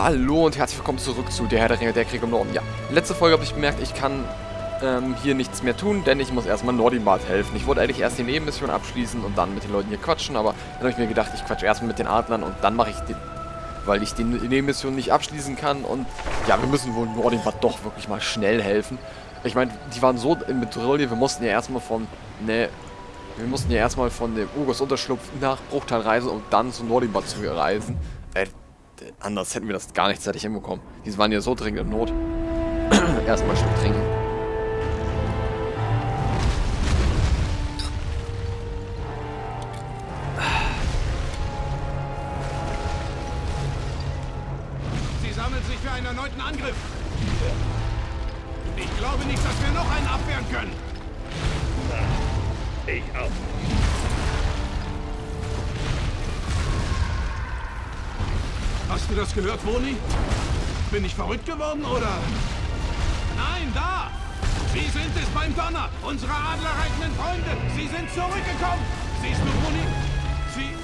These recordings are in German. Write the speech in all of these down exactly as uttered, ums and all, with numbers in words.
Hallo und herzlich willkommen zurück zu Der Herr der Ringe, der Krieg im Norden. Ja, letzte Folge habe ich bemerkt, ich kann ähm, hier nichts mehr tun, denn ich muss erstmal Nordinbad helfen. Ich wollte eigentlich erst die Nebenmission abschließen und dann mit den Leuten hier quatschen, aber dann habe ich mir gedacht, ich quatsche erstmal mit den Adlern und dann mache ich den, weil ich die Nebenmission nicht abschließen kann. Und ja, wir müssen wohl Nordinbad doch wirklich mal schnell helfen. Ich meine, die waren so in Bedrohung, wir mussten ja erstmal von, ne, wir mussten ja erstmal von dem Ugos Unterschlupf nach Bruchtal reisen und dann zu Nordinbad zu reisen. Äh, Anders hätten wir das gar nicht zeitig hinbekommen. Die waren ja so dringend in Not. Erstmal ein Stück trinken. Sie sammeln sich für einen erneuten Angriff. Ich glaube nicht, dass wir noch einen abwehren können. Ich auch. Hast du das gehört, Boni? Bin ich verrückt geworden, oder? Nein, da! Sie sind es beim Donner! Unsere adlerreitenden Freunde! Sie sind zurückgekommen! Siehst du, Boni? Sie...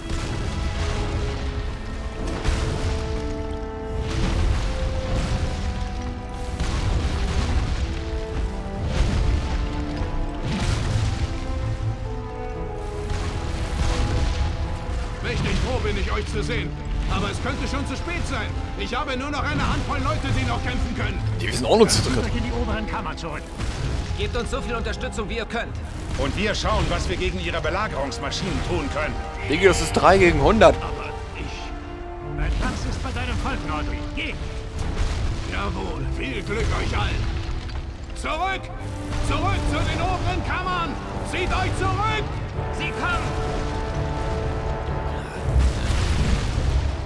Mächtig froh bin ich, euch zu sehen. Aber es könnte schon zu spät sein. Ich habe nur noch eine Handvoll Leute, die noch kämpfen können. Die wissen auch noch zu dritt. In die oberen Kammern zurück. Gebt uns so viel Unterstützung, wie ihr könnt. Und wir schauen, was wir gegen ihre Belagerungsmaschinen tun können. Digga, das ist drei gegen hundert. Aber ich... Mein Platz ist bei deinem Volk, Nordri. Geh! Jawohl, viel Glück euch allen. Zurück! Zurück zu den oberen Kammern! Zieht euch zurück! Sie kommen!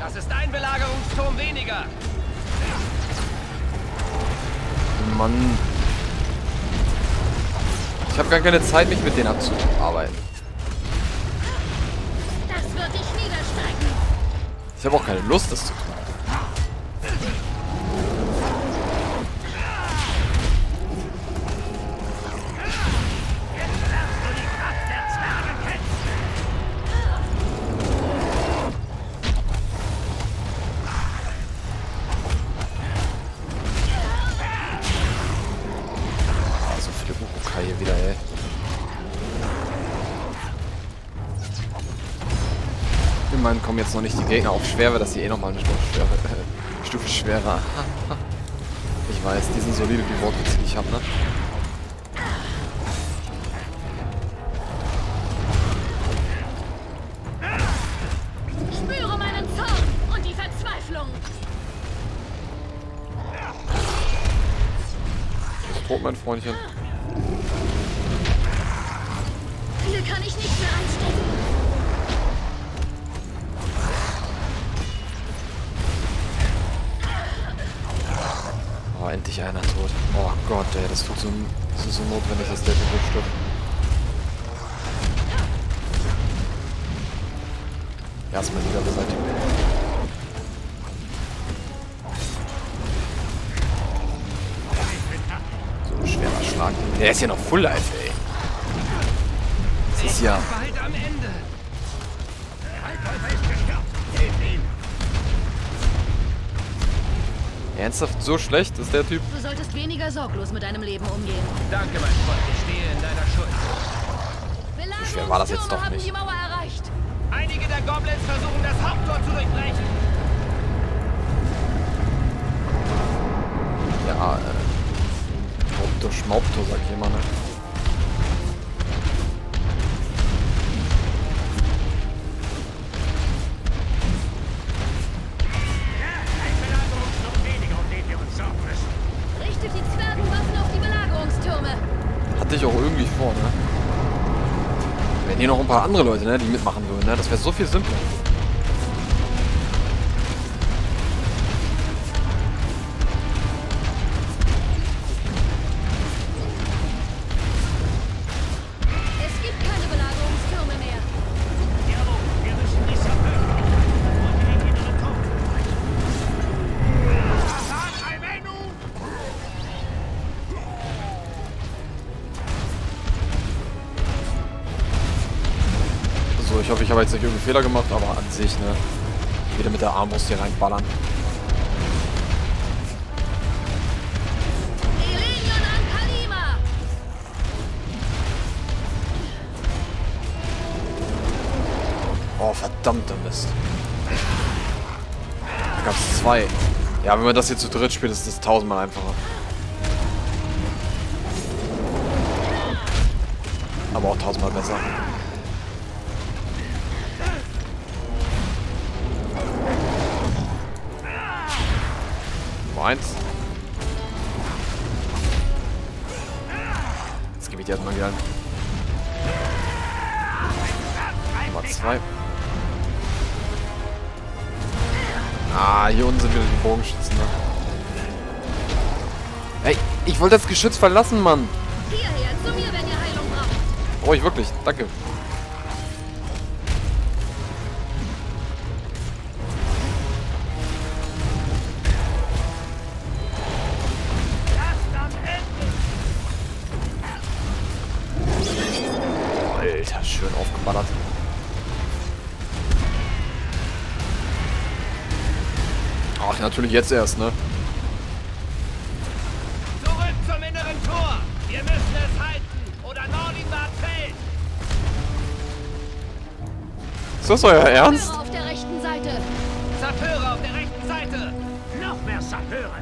Das ist ein Belagerungsturm weniger. Mann. Ich habe gar keine Zeit, mich mit denen abzuarbeiten. Das wird dich niederstrecken. Ich habe auch keine Lust, das zu tun. Kommen jetzt noch nicht die Gegner auf Schwerwehr, dass sie eh nochmal eine Stufe schwerer. Äh, Stufe schwerer. Ich weiß, die sind solide, die Wortwitze, die ich habe, ne? Spüre meinen Zorn und die Verzweiflung. Ist tot, mein Freundchen. Hier kann ich nicht mehr anstecken. Endlich einer tot. Oh Gott, ey, das tut so, das ist so notwendig, dass der Begriff stirbt. Erstmal wieder beseitigen. So ein schwerer Schlag. Der ist ja noch Full Life, ey. Das ist ja. Ernsthaft so schlecht ist der Typ? Du solltest weniger sorglos mit deinem Leben umgehen. Danke, mein Freund. Ich stehe in deiner Schuld. So schwer war das jetzt doch nicht. Einige der Goblins versuchen, das Haupttor zu durchbrechen. Ja, äh... Haupttor, Schmauptor, sag ich immer, ne? Ich auch irgendwie vor, ne? Wenn hier noch ein paar andere Leute, ne, die mitmachen würden, ne? Das wäre so viel simpler. Es gibt keine Belagerungstürme mehr. Jawohl, wir müssen die Sachen und ich hoffe, ich habe jetzt nicht irgendeinen Fehler gemacht, aber an sich, ne, wieder mit der Armbrust hier reinballern. Oh, verdammter Mist. Da gab es zwei. Ja, wenn man das hier zu dritt spielt, ist das tausendmal einfacher. Aber auch tausendmal besser. Nummer eins. Jetzt gebe ich dir erstmal wieder ein. Nummer zwei. Ah, hier unten sind wieder die Bogenschützen. Ne? Hey, ich wollte das Geschütz verlassen, Mann. Hierher, zu mir, wenn ihr Heilung braucht. Brauche ich wirklich, danke. Alter, schön aufgeballert. Ach, natürlich jetzt erst, ne? Zurück zum inneren Tor! Wir müssen es halten! Oder Nordinbad fällt! Ist das euer Ernst? Sappeure auf der rechten Seite! Sappeure auf der rechten Seite! Noch mehr Sappeure!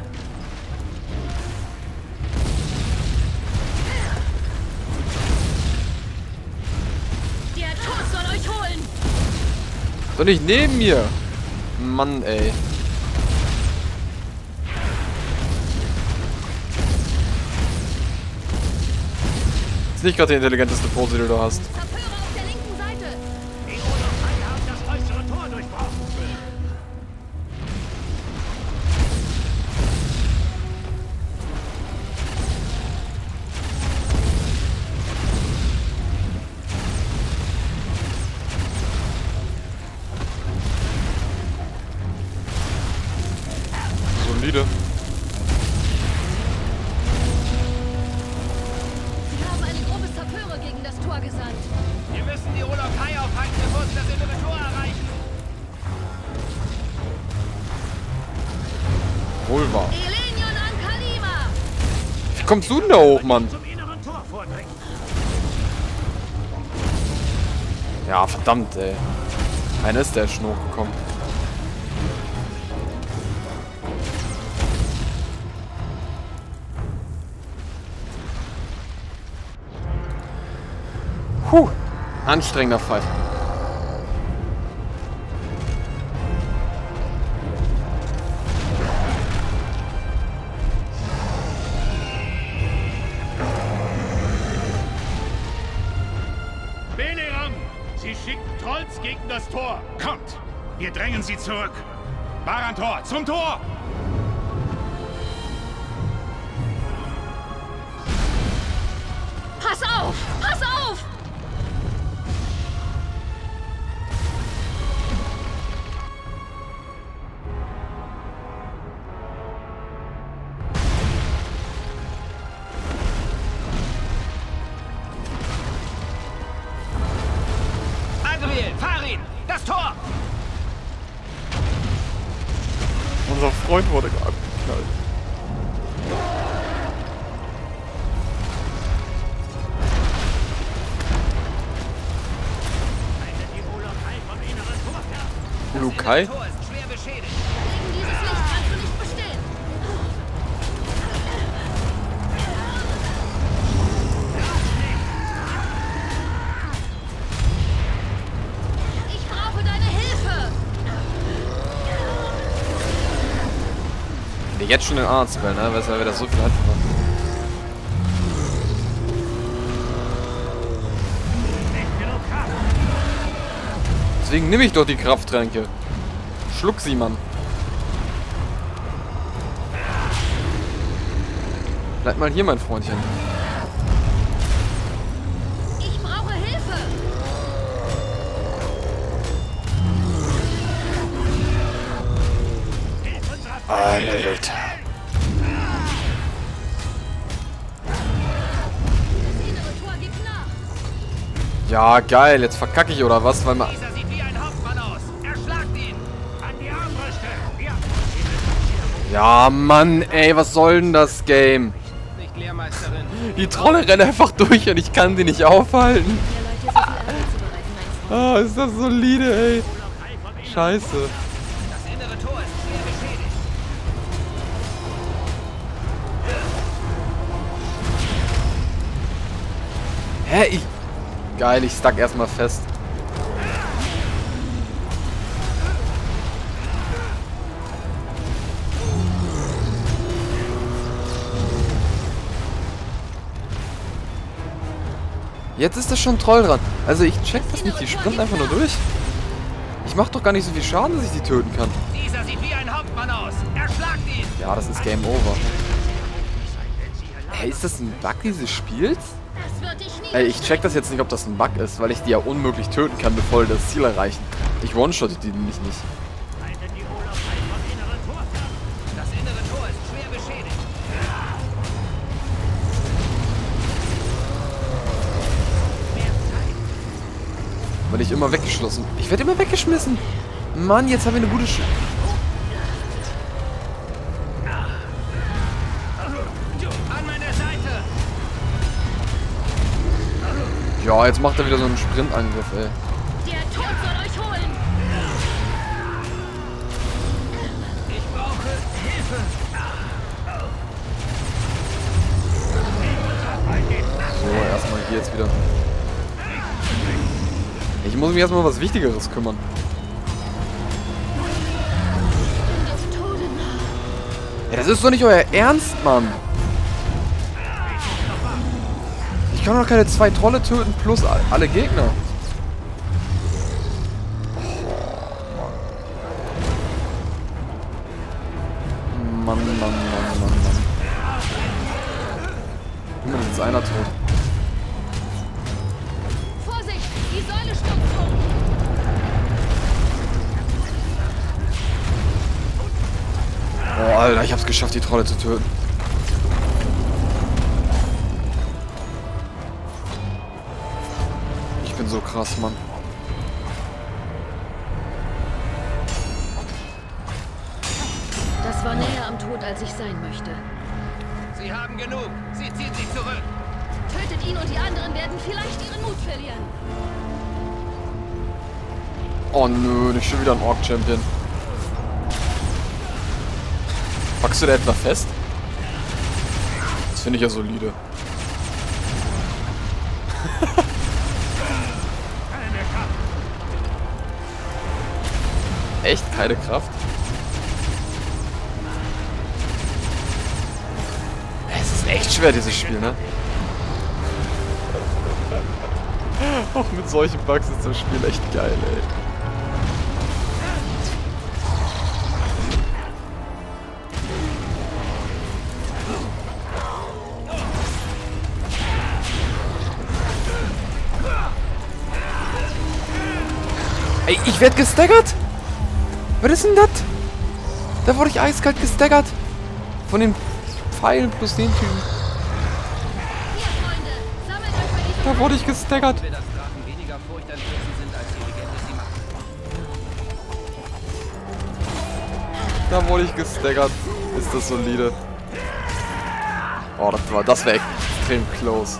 Der Tod soll euch holen! Doch nicht neben mir! Mann, ey! Nicht gerade die intelligenteste Pose, die du hast. Solide. Wie kommst du denn da hoch, Mann? Ja, verdammt, ey. Einer ist der Schnur gekommen. Puh, anstrengender Fight. Gegen das Tor! Kommt! Wir drängen sie zurück! Barantor, zum Tor! Pass auf! Pass auf! Unser Freund wurde gerade geknallt. Lukai? Jetzt schon den Arzt, weil, ne? Weil wir das so viel hatten. Deswegen nehme ich doch die Krafttränke. Schluck sie, Mann. Bleib mal hier, mein Freundchen. Ich brauche Hilfe. Alter. Ja, geil, jetzt verkacke ich oder was? Weil man. Dieser sieht wie ein Hauptmann aus. Erschlagt ihn! An die Armbrüste! Ja. Ja, Mann, ey, was soll denn das Game? Nicht Lehrmeisterin. Die Trolle rennen einfach durch und ich kann sie nicht aufhalten. Ja, Leute, so viel Arbeit zu bereiten, meinst du? Ah, ist das solide, ey. Scheiße. Hä? Ich... Geil, ich stuck erstmal fest. Jetzt ist das schon Troll dran. Also ich check das nicht, die sprinten einfach nur durch. Ich mach doch gar nicht so viel Schaden, dass ich die töten kann. Dieser sieht wie ein Hauptmann aus. Erschlagt ihn! Ja, das ist Game Over. Hey, ist das ein Bug dieses Spiels? Ey, ich check das jetzt nicht, ob das ein Bug ist, weil ich die ja unmöglich töten kann, bevor die das Ziel erreichen. Ich one-shotte die nämlich nicht. Werde ich immer weggeschlossen. Ich werde immer weggeschmissen. Mann, jetzt haben wir eine gute Sch... Ja, jetzt macht er wieder so einen Sprintangriff, ey. Der Tod soll euch holen. Ich brauche Hilfe. So, erstmal hier jetzt wieder. Ich muss mich erstmal um was Wichtigeres kümmern. Ja, das ist doch nicht euer Ernst, Mann. Ich kann doch keine zwei Trolle töten plus alle Gegner. Mann, Mann, Mann, Mann, Mann. Immer ist einer tot. Oh, Alter, ich hab's geschafft, die Trolle zu töten. Ich bin so krass, Mann. Das war näher am Tod, als ich sein möchte. Sie haben genug. Sie ziehen sich zurück. Tötet ihn und die anderen werden vielleicht ihren Mut verlieren. Oh nö, nicht schon wieder ein Ork-Champion. Packst du da etwa fest? Das finde ich ja solide. Echt? Keine Kraft? Es ist echt schwer, dieses Spiel, ne? Auch mit solchen Bugs ist das Spiel echt geil, ey. Ey, ich werd gestaggert? Was ist denn das? Da wurde ich eiskalt gestaggert. Von den Pfeilen plus den Typen. Da wurde ich gestaggert. Da wurde ich gestaggert. Ist das solide. Oh, das war, das wäre extrem close.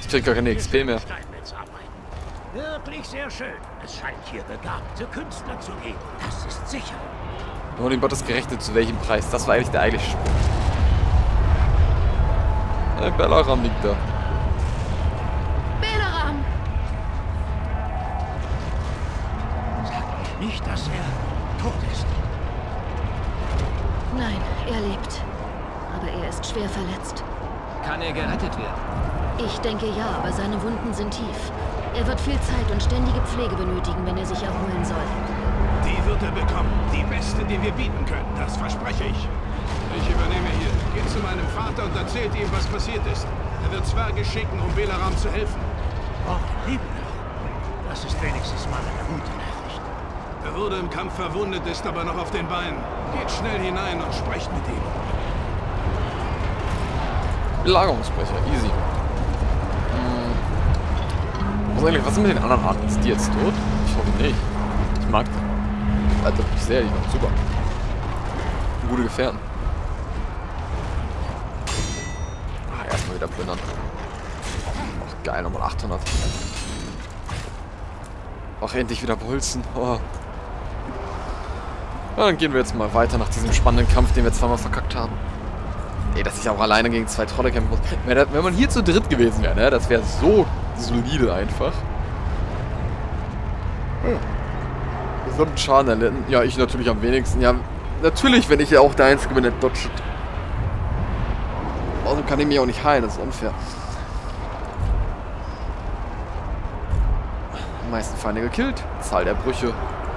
Ich krieg gar keine X P mehr. Wirklich sehr schön. Es scheint hier begabte Künstler zu geben. Das ist sicher. Nur den Bot ist gerechnet, zu welchem Preis. Das war eigentlich der eigentliche Sprung. Äh, Beleram liegt da. Beleram! Sag mir nicht, dass er tot ist. Nein, er lebt. Aber er ist schwer verletzt. Kann er gerettet werden? Ich denke ja, aber seine Wunden sind tief. Er wird viel Zeit und ständige Pflege benötigen, wenn er sich erholen soll. Die wird er bekommen. Die beste, die wir bieten können. Das verspreche ich. Ich übernehme hier. Geht zu meinem Vater und erzählt ihm, was passiert ist. Er wird Zwerge schicken, um Beleram zu helfen. Oh, leben noch. Das ist wenigstens mal eine gute Nachricht. Er wurde im Kampf verwundet, ist aber noch auf den Beinen. Geht schnell hinein und sprecht mit ihm. Belagerungsbrecher, easy. Ganz ehrlich, was ist mit den anderen Arten? Ist die jetzt tot? Ich hoffe nicht. Ich mag die. Alter, ich sehe die noch. Super. Gute Gefährten. Ah, erstmal wieder plündern. Ach, geil, nochmal achthundert. Ach, endlich wieder bolzen. Oh. Ja, dann gehen wir jetzt mal weiter nach diesem spannenden Kampf, den wir zweimal verkackt haben. Ey, dass ich auch alleine gegen zwei Trolle kämpfen muss. Wenn man hier zu dritt gewesen wäre, ne? Das wäre so solide einfach. Hm. So einen Schaden erlitten. Ja, ich natürlich am wenigsten. Ja, natürlich, wenn ich ja auch der Einzige bin, der dodget. Außerdem kann ich mich auch nicht heilen, das ist unfair. Am meisten Feinde gekillt. Zahl der Brüche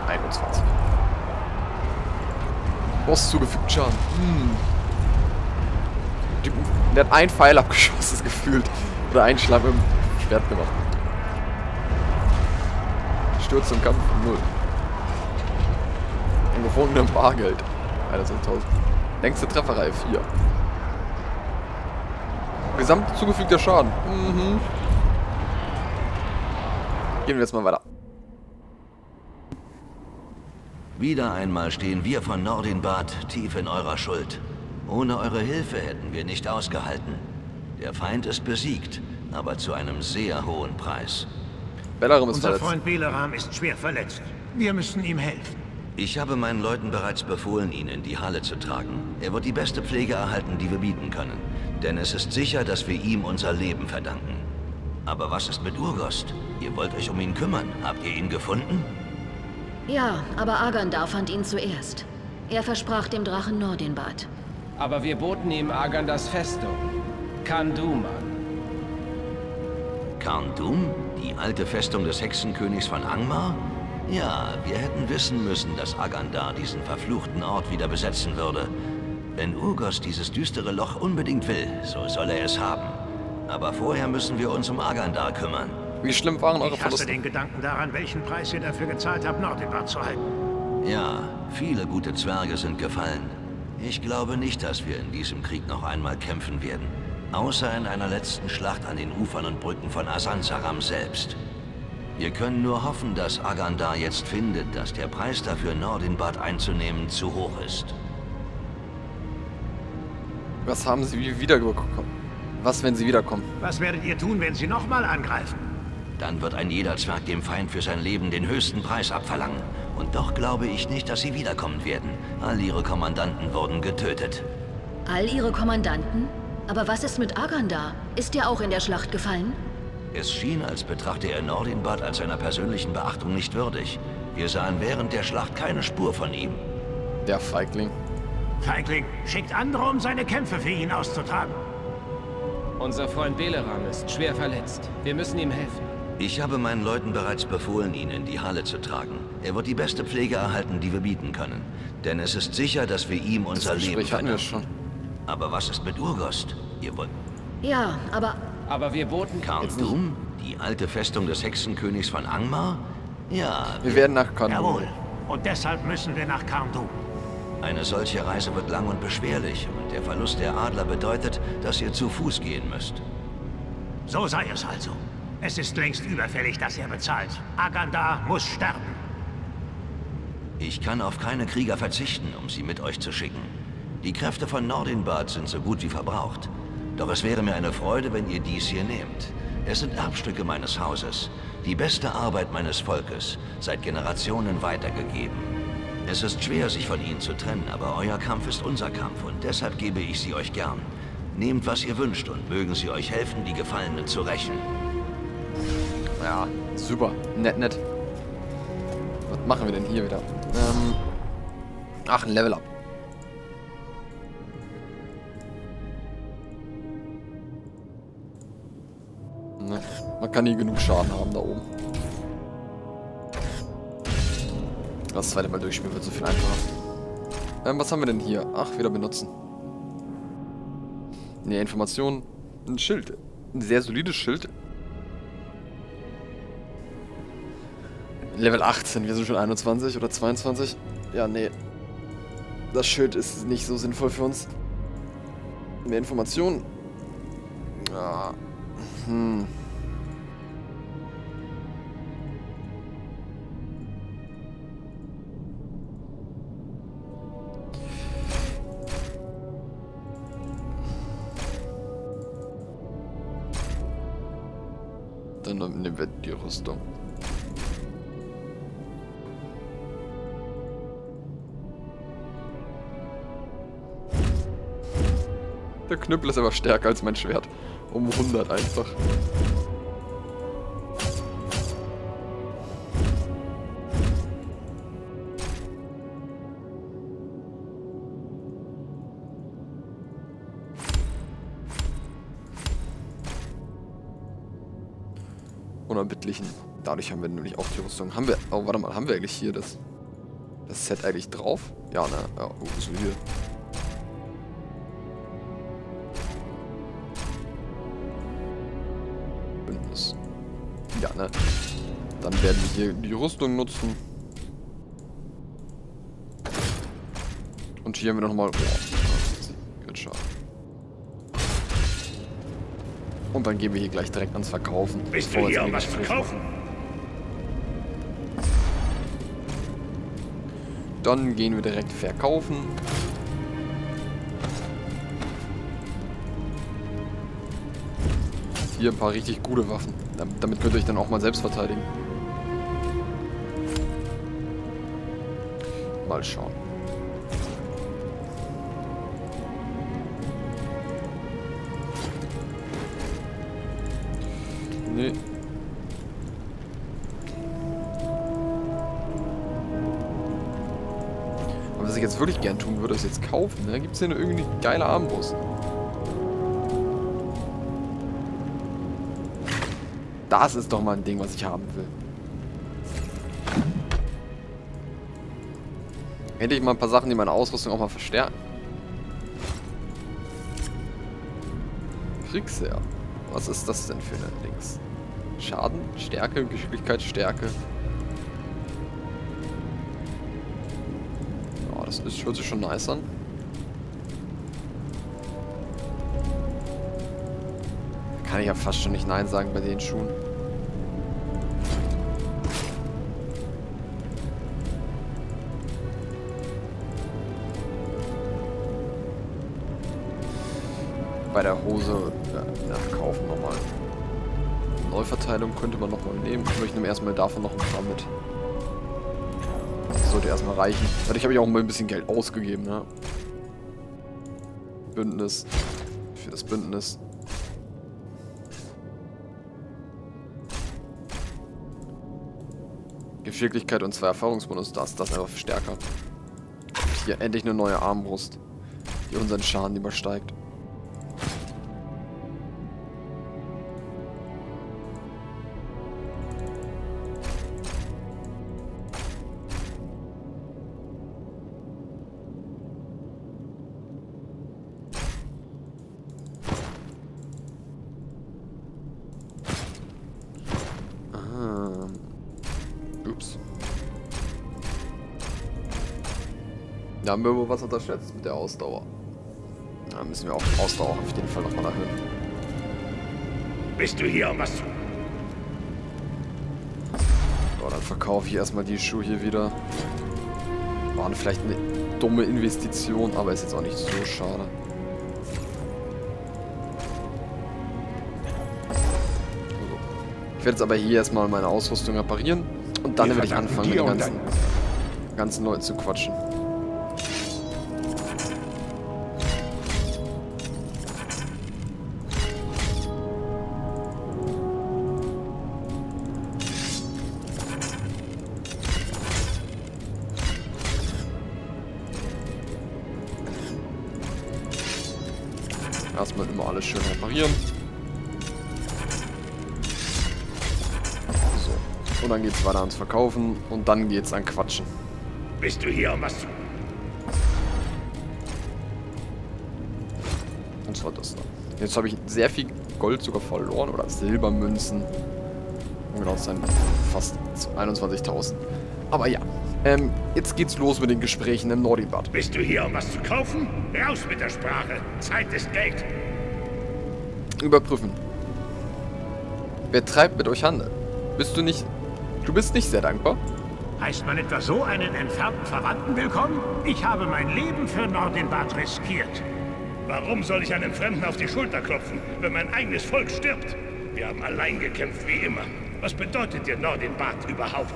einundzwanzig. Boss zugefügt Schaden. Hm. Der hat einen Pfeil abgeschossen, gefühlt. Oder einen Schlag im Schwert gemacht. Stürze im Kampf, null. Im gefundenen Bargeld. hunderttausend. Längste Trefferreihe, vier. Gesamt zugefügter Schaden. Mhm. Gehen wir jetzt mal weiter. Wieder einmal stehen wir von Nordinbad tief in eurer Schuld. Ohne eure Hilfe hätten wir nicht ausgehalten. Der Feind ist besiegt, aber zu einem sehr hohen Preis. Beleram ist verletzt. Unser Freund Beleram ist schwer verletzt. Wir müssen ihm helfen. Ich habe meinen Leuten bereits befohlen, ihn in die Halle zu tragen. Er wird die beste Pflege erhalten, die wir bieten können. Denn es ist sicher, dass wir ihm unser Leben verdanken. Aber was ist mit Ugos? Ihr wollt euch um ihn kümmern. Habt ihr ihn gefunden? Ja, aber Agandar fand ihn zuerst. Er versprach dem Drachen Nordinbad. Aber wir boten ihm Agandars Festung, Carn Dûm, an. Carn Dûm? Die alte Festung des Hexenkönigs von Angmar? Ja, wir hätten wissen müssen, dass Agandar diesen verfluchten Ort wieder besetzen würde. Wenn Ugos dieses düstere Loch unbedingt will, so soll er es haben. Aber vorher müssen wir uns um Agandar kümmern. Wie schlimm waren eure Verluste? Ich hasse den Gedanken daran, welchen Preis ihr dafür gezahlt habt, Nordinbad zu halten. Ja, viele gute Zwerge sind gefallen. Ich glaube nicht, dass wir in diesem Krieg noch einmal kämpfen werden. Außer in einer letzten Schlacht an den Ufern und Brücken von Asansaram selbst. Wir können nur hoffen, dass Agandar jetzt findet, dass der Preis dafür, Nordinbad einzunehmen, zu hoch ist. Was haben sie wiederbekommen? Was, wenn sie wiederkommen? Was werdet ihr tun, wenn sie nochmal angreifen? Dann wird ein jeder Zwerg dem Feind für sein Leben den höchsten Preis abverlangen. Und doch glaube ich nicht, dass sie wiederkommen werden. All ihre Kommandanten wurden getötet. All ihre Kommandanten? Aber was ist mit Agandar? Ist er auch in der Schlacht gefallen? Es schien, als betrachte er Nordinbad als seiner persönlichen Beachtung nicht würdig. Wir sahen während der Schlacht keine Spur von ihm. Der Feigling. Feigling schickt andere, um seine Kämpfe für ihn auszutragen. Unser Freund Beleram ist schwer verletzt. Wir müssen ihm helfen. Ich habe meinen Leuten bereits befohlen, ihn in die Halle zu tragen. Er wird die beste Pflege erhalten, die wir bieten können. Denn es ist sicher, dass wir ihm unser Leben verdanken. Aber was ist mit Ugos? Ihr wollt... Ja, aber... Aber wir boten... Carn Dûm? Die alte Festung des Hexenkönigs von Angmar? Ja... Wir werden nach Carn Dûm. Jawohl. Und deshalb müssen wir nach Carn Dûm. Eine solche Reise wird lang und beschwerlich. Und der Verlust der Adler bedeutet, dass ihr zu Fuß gehen müsst. So sei es also. Es ist längst überfällig, dass er bezahlt. Agandar muss sterben. Ich kann auf keine Krieger verzichten, um sie mit euch zu schicken. Die Kräfte von Nordinbad sind so gut wie verbraucht. Doch es wäre mir eine Freude, wenn ihr dies hier nehmt. Es sind Erbstücke meines Hauses. Die beste Arbeit meines Volkes, seit Generationen weitergegeben. Es ist schwer, sich von ihnen zu trennen, aber euer Kampf ist unser Kampf und deshalb gebe ich sie euch gern. Nehmt, was ihr wünscht und mögen sie euch helfen, die Gefallenen zu rächen. Ja, super. Nett, nett. Was machen wir denn hier wieder? Ähm, ach, ein Level-Up. Ne, man kann nie genug Schaden haben da oben. Das zweite Mal durchspielen wird so viel einfacher. Ähm, was haben wir denn hier? Ach, wieder benutzen. Ne, Informationen. Ein Schild. Ein sehr solides Schild. Level achtzehn, wir sind schon einundzwanzig oder zweiundzwanzig. Ja, nee. Das Schild ist nicht so sinnvoll für uns. Mehr Informationen. Ja. Hm. und dann nehmen wir die Rüstung. Der Knüppel ist aber stärker als mein Schwert. Um hundert einfach. Unerbittlichen. Dadurch haben wir nämlich auch die Rüstung. Haben wir. Oh, warte mal, haben wir eigentlich hier das. Das Set eigentlich drauf? Ja, ne? Ja, oh, so hier. Ja, ne? Dann werden wir hier die Rüstung nutzen. Und hier haben wir nochmal. Oh, gut, schade. Und dann gehen wir hier gleich direkt ans Verkaufen. Bist du hier, um was verkaufen? Dann gehen wir direkt verkaufen. Hier ein paar richtig gute Waffen. Damit könnt ihr euch dann auch mal selbst verteidigen. Mal schauen. Nee. Aber was ich jetzt wirklich gern tun würde, ist jetzt kaufen. Da gibt es hier eine irgendwie geile Armbrust. Das ist doch mal ein Ding, was ich haben will. Hätte ich mal ein paar Sachen, die meine Ausrüstung auch mal verstärken. Kriegsherr. Was ist das denn für ein Dings? Schaden, Stärke, Geschicklichkeit, Stärke. Ja, das ist, hört sich schon nice an. Da kann ich ja fast schon nicht Nein sagen bei den Schuhen. Bei der Hose nachkaufen ja, nochmal. Neuverteilung könnte man nochmal nehmen. Ich nehme erstmal davon noch ein paar mit. Das sollte erstmal reichen. Dadurch habe ich auch mal ein bisschen Geld ausgegeben, ne? Bündnis. Für das Bündnis. Geschicklichkeit und zwei Erfahrungsbonus. Das, das einfach stärker. Hier endlich eine neue Armbrust, die unseren Schaden übersteigt. Da haben wir wohl was unterschätzt mit der Ausdauer. Da müssen wir auch die Ausdauer auf jeden Fall nochmal erhöhen. Bist du hier, was? So, dann verkaufe ich erstmal die Schuhe hier wieder. Waren vielleicht eine dumme Investition, aber ist jetzt auch nicht so schade. So. Ich werde jetzt aber hier erstmal meine Ausrüstung reparieren. Und dann werde ich anfangen, mit den ganzen, ganzen Leuten zu quatschen. Erstmal immer alles schön reparieren. So. Und dann geht's weiter ans Verkaufen und dann geht's an Quatschen. Bist du hier, was zu? Und zwar das da. Jetzt habe ich sehr viel Gold sogar verloren oder Silbermünzen. Um genau zu sein, fast einundzwanzigtausend. Aber ja. Ähm, jetzt geht's los mit den Gesprächen im Nordinbad. Bist du hier, um was zu kaufen? Raus mit der Sprache. Zeit ist Geld. Überprüfen. Wer treibt mit euch Handel? Bist du nicht... Du bist nicht sehr dankbar? Heißt man etwa so einen entfernten Verwandten willkommen? Ich habe mein Leben für Nordinbad riskiert. Warum soll ich einem Fremden auf die Schulter klopfen, wenn mein eigenes Volk stirbt? Wir haben allein gekämpft, wie immer. Was bedeutet dir Nordinbad überhaupt?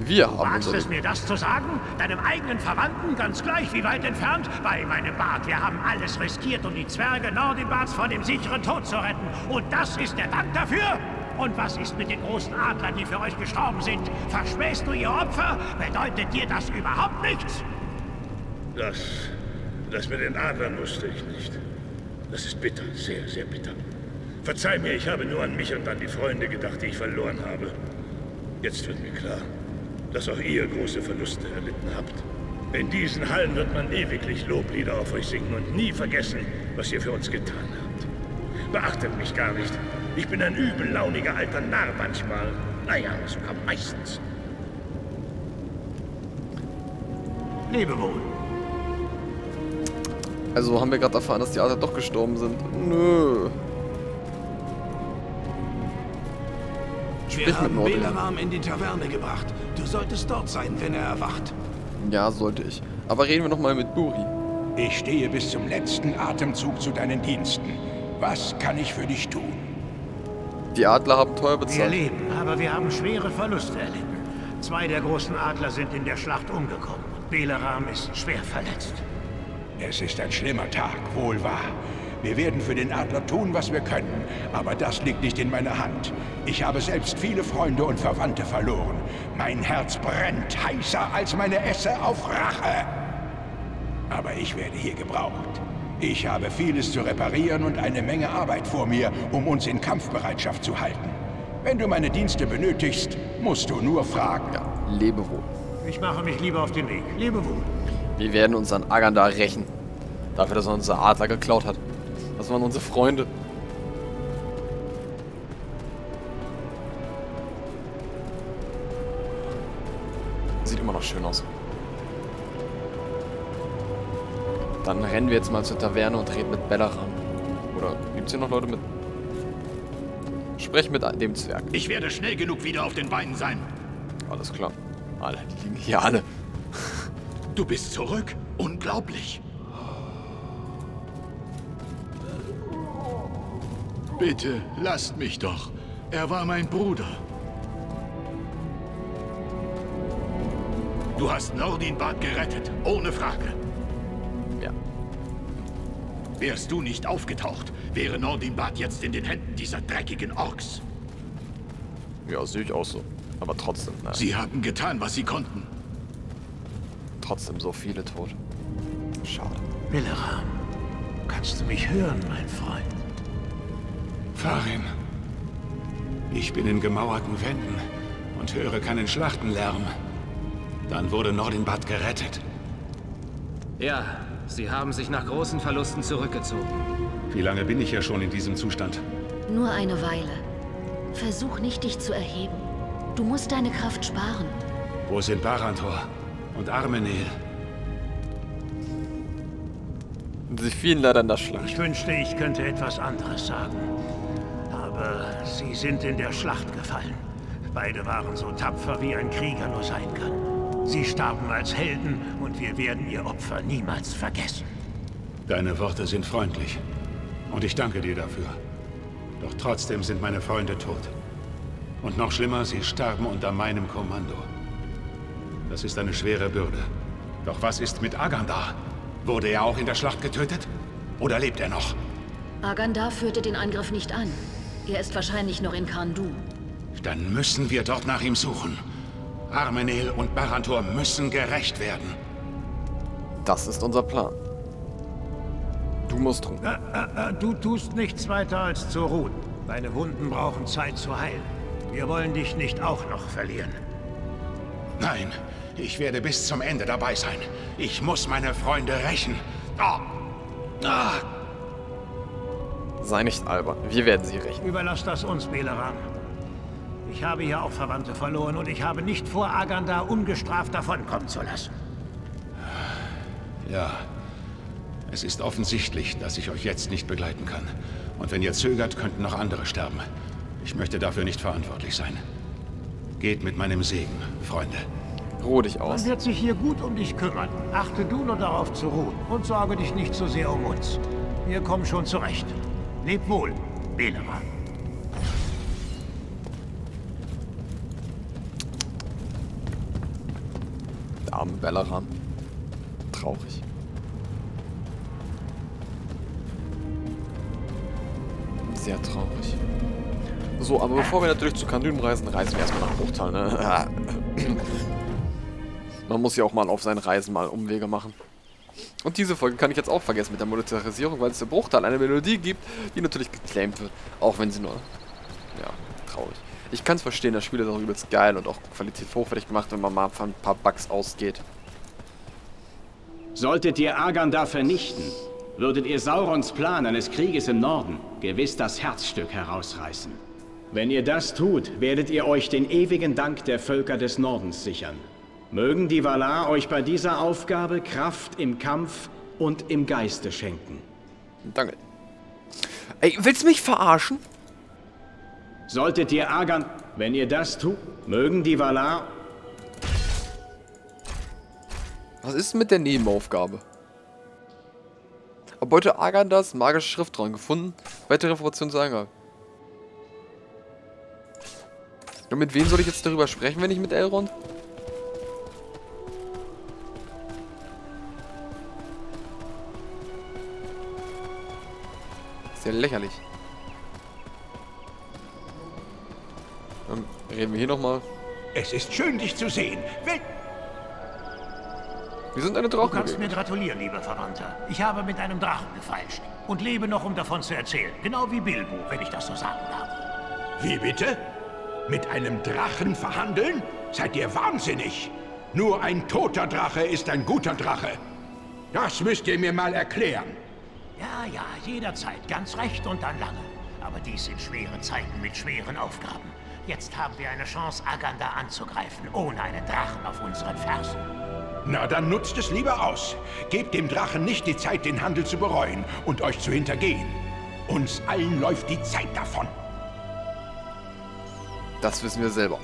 Wir haben Magst es mir das zu sagen? Deinem eigenen Verwandten, ganz gleich wie weit entfernt? Bei meinem Bart, wir haben alles riskiert, um die Zwerge Nordinbads von dem sicheren Tod zu retten. Und das ist der Dank dafür? Und was ist mit den großen Adlern, die für euch gestorben sind? Verschmähst du ihr Opfer? Bedeutet dir das überhaupt nichts? Das... das mit den Adlern wusste ich nicht. Das ist bitter, sehr, sehr bitter. Verzeih mir, ich habe nur an mich und an die Freunde gedacht, die ich verloren habe. Jetzt wird mir klar, dass auch ihr große Verluste erlitten habt. In diesen Hallen wird man ewiglich Loblieder auf euch singen und nie vergessen, was ihr für uns getan habt. Beachtet mich gar nicht. Ich bin ein übellauniger alter Narr manchmal. Naja, sogar meistens. Lebewohl. Also haben wir gerade erfahren, dass die Adler doch gestorben sind. Nö. Wir haben Beleram in die Taverne gebracht. Du solltest dort sein, wenn er erwacht. Ja, sollte ich. Aber reden wir nochmal mit Buri. Ich stehe bis zum letzten Atemzug zu deinen Diensten. Was kann ich für dich tun? Die Adler haben teuer bezahlt. Wir leben, aber wir haben schwere Verluste erlitten. Zwei der großen Adler sind in der Schlacht umgekommen. Beleram ist schwer verletzt. Es ist ein schlimmer Tag, wohl wahr. Wir werden für den Adler tun, was wir können, aber das liegt nicht in meiner Hand. Ich habe selbst viele Freunde und Verwandte verloren. Mein Herz brennt heißer als meine Esse auf Rache. Aber ich werde hier gebraucht. Ich habe vieles zu reparieren und eine Menge Arbeit vor mir, um uns in Kampfbereitschaft zu halten. Wenn du meine Dienste benötigst, musst du nur fragen. Ja, lebe wohl. Ich mache mich lieber auf den Weg. Lebe wohl. Wir werden uns an Agandar rächen. Dafür, dass er unsere Adler geklaut hat. Das waren unsere Freunde. Sieht immer noch schön aus. Dann rennen wir jetzt mal zur Taverne und reden mit Beleram. Oder gibt's hier noch Leute mit? Sprech mit dem Zwerg. Ich werde schnell genug wieder auf den Beinen sein. Alles klar. Alter, die liegen hier alle. Du bist zurück? Unglaublich. Bitte, lasst mich doch. Er war mein Bruder. Du hast Nordinbad gerettet, ohne Frage. Ja. Wärst du nicht aufgetaucht, wäre Nordinbad jetzt in den Händen dieser dreckigen Orks. Ja, sehe ich auch so. Aber trotzdem, nein. Sie haben getan, was sie konnten. Trotzdem so viele tot. Schade. Beleram, kannst du mich hören, mein Freund? Farin, ich bin in gemauerten Wänden und höre keinen Schlachtenlärm. Dann wurde Nordinbad gerettet. Ja, sie haben sich nach großen Verlusten zurückgezogen. Wie lange bin ich ja schon in diesem Zustand? Nur eine Weile. Versuch nicht, dich zu erheben. Du musst deine Kraft sparen. Wo sind Barantor und Armenil? Sie fielen leider in das Schlacht. Ich wünschte, ich könnte etwas anderes sagen. Aber sie sind in der Schlacht gefallen. Beide waren so tapfer, wie ein Krieger nur sein kann. Sie starben als Helden und wir werden ihr Opfer niemals vergessen. Deine Worte sind freundlich und ich danke dir dafür. Doch trotzdem sind meine Freunde tot. Und noch schlimmer, sie starben unter meinem Kommando. Das ist eine schwere Bürde. Doch was ist mit Agandar? Wurde er auch in der Schlacht getötet? Oder lebt er noch? Agandar führte den Angriff nicht an. Er ist wahrscheinlich noch in Carn Dûm. Dann müssen wir dort nach ihm suchen. Armenil und Barantor müssen gerecht werden. Das ist unser Plan. Du musst ruhen. Äh, äh, äh, du tust nichts weiter als zu ruhen. Deine Wunden brauchen Zeit zu heilen. Wir wollen dich nicht auch noch verlieren. Nein, ich werde bis zum Ende dabei sein. Ich muss meine Freunde rächen. Oh. Ah. Sei nicht albern. Wir werden sie rächen. Überlass das uns, Beleram. Ich habe hier auch Verwandte verloren und ich habe nicht vor, Agandar ungestraft davonkommen zu lassen. Ja, es ist offensichtlich, dass ich euch jetzt nicht begleiten kann. Und wenn ihr zögert, könnten noch andere sterben. Ich möchte dafür nicht verantwortlich sein. Geht mit meinem Segen, Freunde. Ruh dich aus. Man wird sich hier gut um dich kümmern. Achte du nur darauf zu ruhen und sorge dich nicht so sehr um uns. Wir kommen schon zurecht. Leb wohl. Beleram. Der arme Beleram. Traurig. Sehr traurig. So, aber bevor wir natürlich zu Carn Dûm reisen, reisen wir erstmal nach Bruchtal, ne? Man muss ja auch mal auf seinen Reisen mal Umwege machen. Und diese Folge kann ich jetzt auch vergessen mit der Monetarisierung, weil es der Bruchtal eine Melodie gibt, die natürlich geclaimt wird. Auch wenn sie nur... ja, traurig. Ich kann es verstehen, das Spiel ist auch übelst geil und auch qualitativ hochwertig gemacht, wenn man mal von ein paar Bugs ausgeht. Solltet ihr Agandar vernichten, würdet ihr Saurons Plan eines Krieges im Norden gewiss das Herzstück herausreißen. Wenn ihr das tut, werdet ihr euch den ewigen Dank der Völker des Nordens sichern. Mögen die Valar euch bei dieser Aufgabe Kraft im Kampf und im Geiste schenken. Danke. Ey, willst du mich verarschen? Solltet ihr Agand... Wenn ihr das tut, mögen die Valar... Was ist mit der Nebenaufgabe? Ab heute Agandars magische Schrift dran gefunden. Weitere Informationen zu Angmar. Und mit wem soll ich jetzt darüber sprechen, wenn ich mit Elrond? Sehr lächerlich. Dann reden wir hier nochmal. Es ist schön, dich zu sehen. Wel wir sind eine Drachen. Du kannst mir gratulieren, lieber Verwandter. Ich habe mit einem Drachen gefeilscht und lebe noch, um davon zu erzählen. Genau wie Bilbo, wenn ich das so sagen darf. Wie bitte? Mit einem Drachen verhandeln? Seid ihr wahnsinnig? Nur ein toter Drache ist ein guter Drache. Das müsst ihr mir mal erklären. Ja, ja, jederzeit. Ganz recht und dann lange. Aber dies sind schwere Zeiten mit schweren Aufgaben. Jetzt haben wir eine Chance, Agandar anzugreifen, ohne einen Drachen auf unseren Fersen. Na, dann nutzt es lieber aus. Gebt dem Drachen nicht die Zeit, den Handel zu bereuen und euch zu hintergehen. Uns allen läuft die Zeit davon. Das wissen wir selber.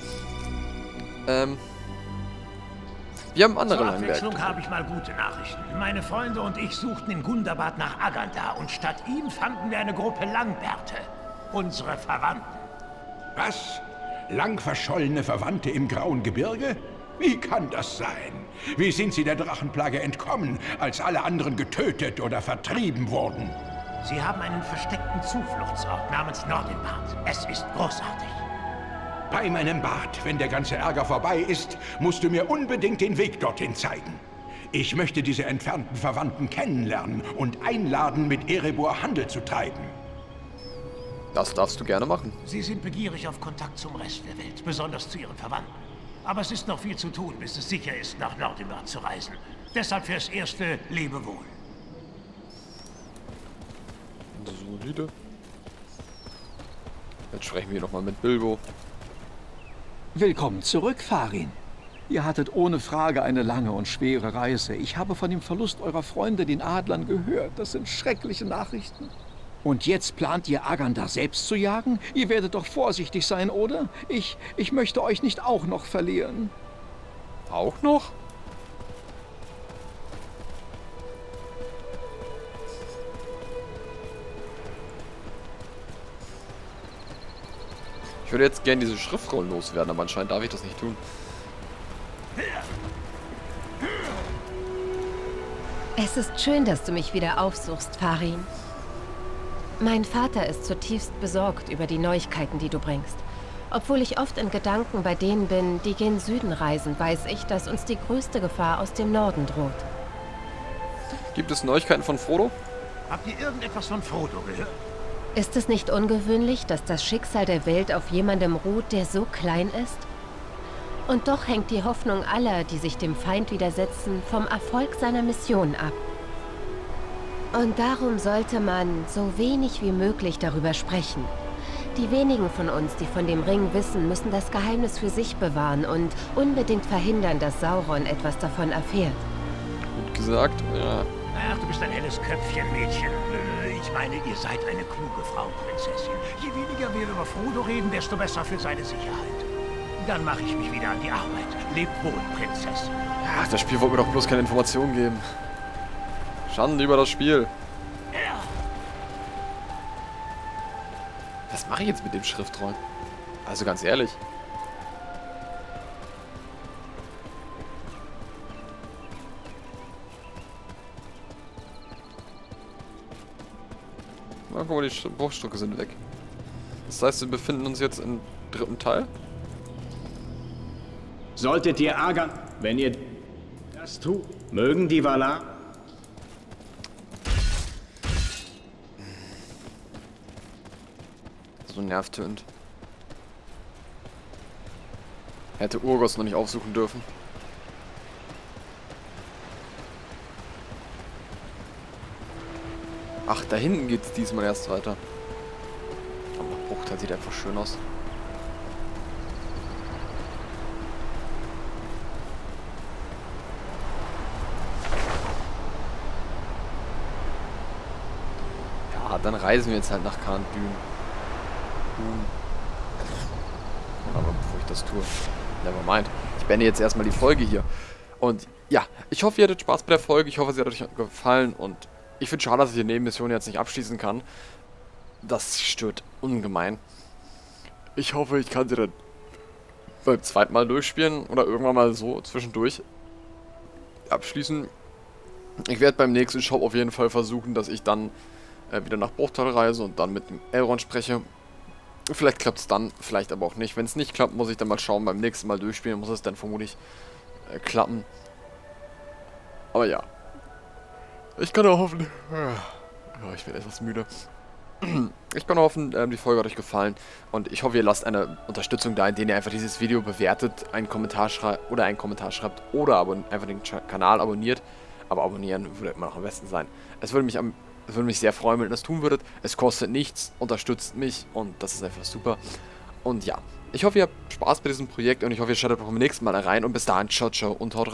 Ähm... Wir haben andere Zur Abwechslung habe ich mal gute Nachrichten. Meine Freunde und ich suchten in Gundabad nach Agandar und statt ihm fanden wir eine Gruppe Langbärte. Unsere Verwandten. Was? Lang verschollene Verwandte im grauen Gebirge? Wie kann das sein? Wie sind sie der Drachenplage entkommen, als alle anderen getötet oder vertrieben wurden? Sie haben einen versteckten Zufluchtsort namens Nordinbad. Es ist großartig. Bei meinem Bad, wenn der ganze Ärger vorbei ist, musst du mir unbedingt den Weg dorthin zeigen. Ich möchte diese entfernten Verwandten kennenlernen und einladen, mit Erebor Handel zu treiben. Das darfst du gerne machen. Sie sind begierig auf Kontakt zum Rest der Welt, besonders zu ihren Verwandten. Aber es ist noch viel zu tun, bis es sicher ist, nach Nordinbad zu reisen. Deshalb fürs Erste, lebe wohl. Solide. Jetzt sprechen wir nochmal mit Bilbo. Willkommen zurück, Farin. Ihr hattet ohne Frage eine lange und schwere Reise. Ich habe von dem Verlust eurer Freunde, den Adlern, gehört. Das sind schreckliche Nachrichten. Und jetzt plant ihr, Agandar selbst zu jagen? Ihr werdet doch vorsichtig sein, oder? Ich, ich möchte euch nicht auch noch verlieren. Auch noch? Ich würde jetzt gerne diese Schriftrollen loswerden, aber anscheinend darf ich das nicht tun. Es ist schön, dass du mich wieder aufsuchst, Farin. Mein Vater ist zutiefst besorgt über die Neuigkeiten, die du bringst. Obwohl ich oft in Gedanken bei denen bin, die gen Süden reisen, weiß ich, dass uns die größte Gefahr aus dem Norden droht. Gibt es Neuigkeiten von Frodo? Habt ihr irgendetwas von Frodo gehört? Ist es nicht ungewöhnlich, dass das Schicksal der Welt auf jemandem ruht, der so klein ist? Und doch hängt die Hoffnung aller, die sich dem Feind widersetzen, vom Erfolg seiner Mission ab. Und darum sollte man so wenig wie möglich darüber sprechen. Die wenigen von uns, die von dem Ring wissen, müssen das Geheimnis für sich bewahren und unbedingt verhindern, dass Sauron etwas davon erfährt. Gut gesagt, ja. Ach, du bist ein helles Köpfchen, Mädchen. Ich meine, ihr seid eine kluge Frau, Prinzessin. Je weniger wir über Frodo reden, desto besser für seine Sicherheit. Dann mache ich mich wieder an die Arbeit. Lebt wohl, Prinzessin. Ach, das Spiel wollte mir doch bloß keine Informationen geben. Schande über das Spiel. Ja. Was mache ich jetzt mit dem Schriftroll? Also ganz ehrlich. Na, guck mal, die Bruchstücke sind weg. Das heißt, wir befinden uns jetzt im dritten Teil. Solltet ihr Agandar, wenn ihr das tut, mögen die Valar. So nervtönt. Hätte Urgos noch nicht aufsuchen dürfen. Ach, da hinten geht's diesmal erst weiter. Aber Bruchtal sieht einfach schön aus. Dann reisen wir jetzt halt nach Carn Dûm. Aber bevor ich das tue, nevermind. Ich beende jetzt erstmal die Folge hier. Und ja, ich hoffe, ihr hattet Spaß bei der Folge. Ich hoffe, sie hat euch gefallen. Und ich finde es schade, dass ich die Nebenmission jetzt nicht abschließen kann. Das stört ungemein. Ich hoffe, ich kann sie dann beim zweiten Mal durchspielen. Oder irgendwann mal so zwischendurch abschließen. Ich werde beim nächsten Shop auf jeden Fall versuchen, dass ich dann wieder nach Bruchtal reise und dann mit dem Elrond spreche. Vielleicht klappt es dann, vielleicht aber auch nicht. Wenn es nicht klappt, muss ich dann mal schauen. Beim nächsten Mal durchspielen muss es dann vermutlich äh, klappen. Aber ja. Ich kann nur hoffen... Oh, ich bin etwas müde. Ich kann nur hoffen, äh, die Folge hat euch gefallen. Und ich hoffe, ihr lasst eine Unterstützung da, indem ihr einfach dieses Video bewertet, einen Kommentar schreibt oder einen Kommentar schreibt oder aber einfach den Kanal abonniert. Aber abonnieren würde immer noch am besten sein. Es würde mich am... Es würde mich sehr freuen, wenn ihr das tun würdet. Es kostet nichts, unterstützt mich und das ist einfach super. Und ja, ich hoffe, ihr habt Spaß bei diesem Projekt und ich hoffe, ihr schaltet auch beim nächsten Mal rein. Und bis dahin, ciao, ciao und haut rein.